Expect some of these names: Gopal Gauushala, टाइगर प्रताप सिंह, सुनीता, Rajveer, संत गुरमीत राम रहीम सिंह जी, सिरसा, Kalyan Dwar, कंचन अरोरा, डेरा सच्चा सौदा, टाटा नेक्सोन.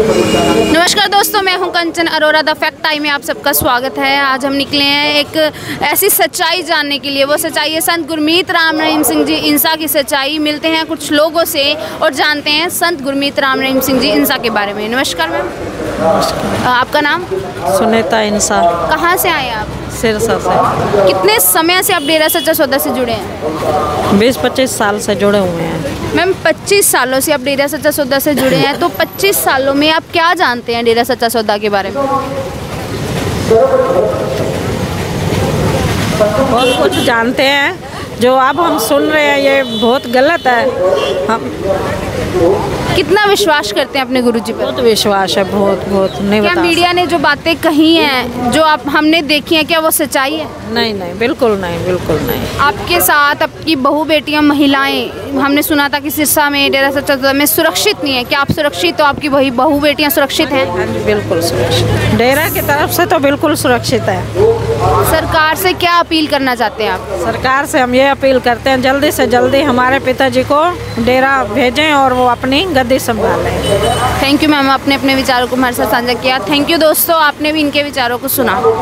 नमस्कार दोस्तों, मैं हूं कंचन अरोरा। The fact time में आप सबका स्वागत है। आज हम निकले हैं एक ऐसी सच्चाई जानने के लिए, वो सच्चाई है संत गुरमीत राम रहीम सिंह जी इंसा की सच्चाई। मिलते हैं कुछ लोगों से और जानते हैं संत गुरमीत राम रहीम सिंह जी इंसा के बारे में। नमस्कार मैम, आपका नाम? सुनीता इंसा। कहाँ से आए आप? सिरसा से। कितने समय से आप डेरा सच्चा सौदा से जुड़े हैं? 20-25 साल से जुड़े हुए हैं। मैम 25 सालों से आप डेरा सच्चा सौदा से जुड़े हैं, तो 25 सालों में आप क्या जानते हैं डेरा सच्चा सौदा के बारे में? बहुत कुछ जानते हैं। जो अब हम सुन रहे हैं ये बहुत गलत है। हम कितना विश्वास करते हैं अपने गुरुजी पर? बहुत विश्वास है, बहुत नहीं बता। क्या मीडिया ने जो बातें कही हैं, जो आप हमने देखी हैं, क्या वो सच्चाई है? नहीं, बिल्कुल नहीं, बिल्कुल नहीं। आपके साथ आपकी बहू बेटियां, महिलाएं, हमने सुना था कि सिरसा में डेरा सच्चा सौदा में सुरक्षित नहीं है। क्या आप सुरक्षित? तो आपकी वही बहू बेटियाँ सुरक्षित हैं? हाँ जी, बिल्कुल सुरक्षित। डेरा की तरफ से तो बिल्कुल सुरक्षित है। सरकार से क्या अपील करना चाहते हैं आप? सरकार से हम ये अपील करते हैं जल्दी से जल्दी हमारे पिताजी को डेरा भेजें और वो अपनी गद्दी संभालें। थैंक यू मैम, आपने अपने विचारों को हमारे साथ साझा किया। थैंक यू दोस्तों, आपने भी इनके विचारों को सुना।